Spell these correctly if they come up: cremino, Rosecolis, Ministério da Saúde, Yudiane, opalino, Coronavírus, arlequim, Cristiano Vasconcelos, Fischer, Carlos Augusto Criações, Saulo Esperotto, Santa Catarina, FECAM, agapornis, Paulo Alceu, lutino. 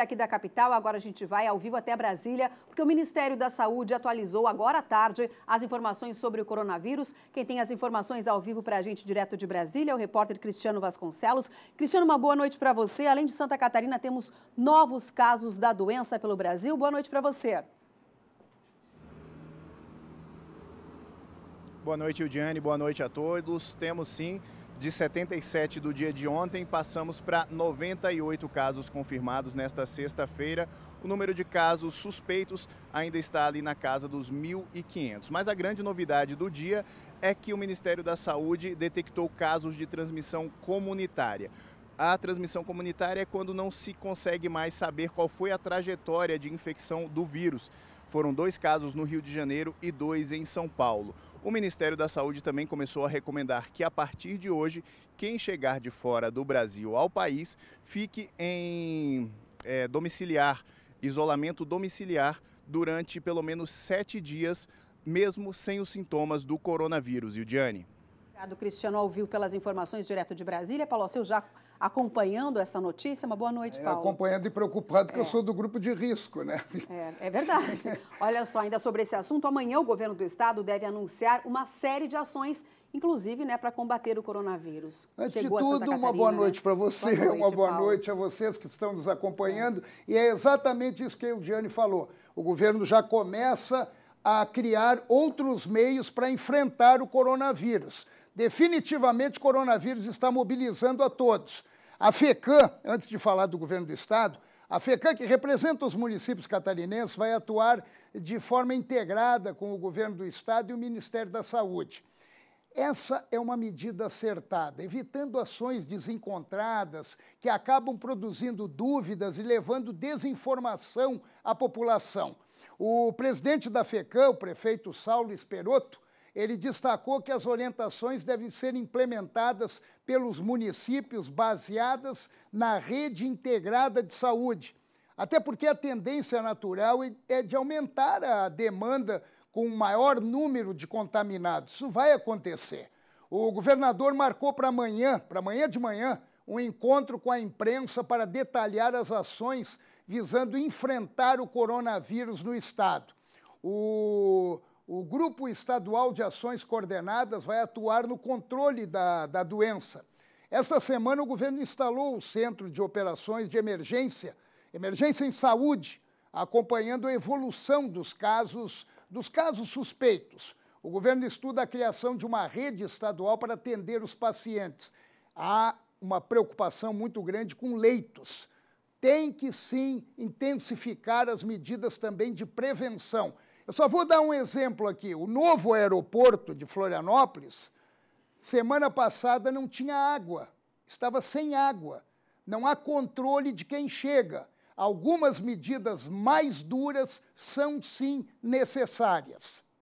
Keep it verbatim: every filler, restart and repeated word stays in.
Aqui da capital, agora a gente vai ao vivo até Brasília, porque o Ministério da Saúde atualizou agora à tarde as informações sobre o coronavírus. Quem tem as informações ao vivo para a gente direto de Brasília é o repórter Cristiano Vasconcelos. Cristiano, uma boa noite para você. Além de Santa Catarina, temos novos casos da doença pelo Brasil. Boa noite para você. Boa noite, Yudiane. Boa noite a todos. Temos sim... De setenta e sete do dia de ontem, passamos para noventa e oito casos confirmados nesta sexta-feira. O número de casos suspeitos ainda está ali na casa dos mil e quinhentos. Mas a grande novidade do dia é que o Ministério da Saúde detectou casos de transmissão comunitária. A transmissão comunitária é quando não se consegue mais saber qual foi a trajetória de infecção do vírus. Foram dois casos no Rio de Janeiro e dois em São Paulo. O Ministério da Saúde também começou a recomendar que, a partir de hoje, quem chegar de fora do Brasil ao país fique em é, domiciliar, isolamento domiciliar durante pelo menos sete dias, mesmo sem os sintomas do coronavírus. Yudiane. Obrigado, Cristiano, ao vivo pelas informações direto de Brasília. Paulo Alceu já acompanhando essa notícia. Uma boa noite, Paulo. É, acompanhando e preocupado, que é. eu sou do grupo de risco, né? É, é verdade. Olha só, ainda sobre esse assunto, amanhã o governo do estado deve anunciar uma série de ações, inclusive, né, para combater o coronavírus. Antes Chegou de tudo, Santa Catarina, uma boa noite, né, para você, boa noite, uma boa Paulo. noite a vocês que estão nos acompanhando. É. E é exatamente isso que a Yudiane falou. O governo já começa a criar outros meios para enfrentar o coronavírus. Definitivamente, o coronavírus está mobilizando a todos. A FECAM, antes de falar do governo do estado, a FECAM, que representa os municípios catarinenses, vai atuar de forma integrada com o governo do estado e o Ministério da Saúde. Essa é uma medida acertada, evitando ações desencontradas que acabam produzindo dúvidas e levando desinformação à população. O presidente da FECAM, o prefeito Saulo Esperotto, ele destacou que as orientações devem ser implementadas pelos municípios baseadas na rede integrada de saúde, até porque a tendência natural é de aumentar a demanda com um maior número de contaminados. Isso vai acontecer. O governador marcou para amanhã, para amanhã de manhã, um encontro com a imprensa para detalhar as ações visando enfrentar o coronavírus no estado. O, o Grupo Estadual de Ações Coordenadas vai atuar no controle da, da doença. Esta semana, o governo instalou o Centro de Operações de Emergência, Emergência em Saúde, acompanhando a evolução dos casos, dos casos suspeitos. O governo estuda a criação de uma rede estadual para atender os pacientes. Há uma preocupação muito grande com leitos. Tem que, sim, intensificar as medidas também de prevenção. Eu só vou dar um exemplo aqui. O novo aeroporto de Florianópolis, semana passada não tinha água, estava sem água. Não há controle de quem chega. Algumas medidas mais duras são, sim, necessárias.